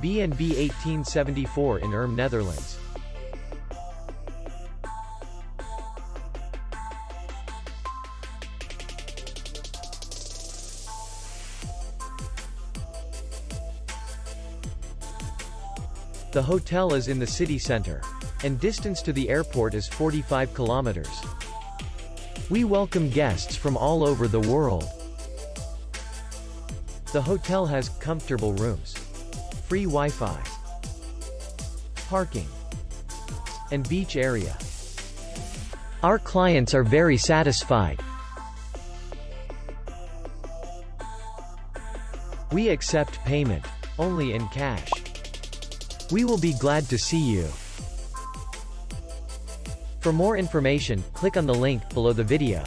B&B 1874 in Erm, Netherlands. The hotel is in the city center, and distance to the airport is 45 kilometers. We welcome guests from all over the world. The hotel has comfortable rooms, free Wi-Fi, parking, and beach area. Our clients are very satisfied. We accept payment only in cash. We will be glad to see you. For more information, click on the link below the video.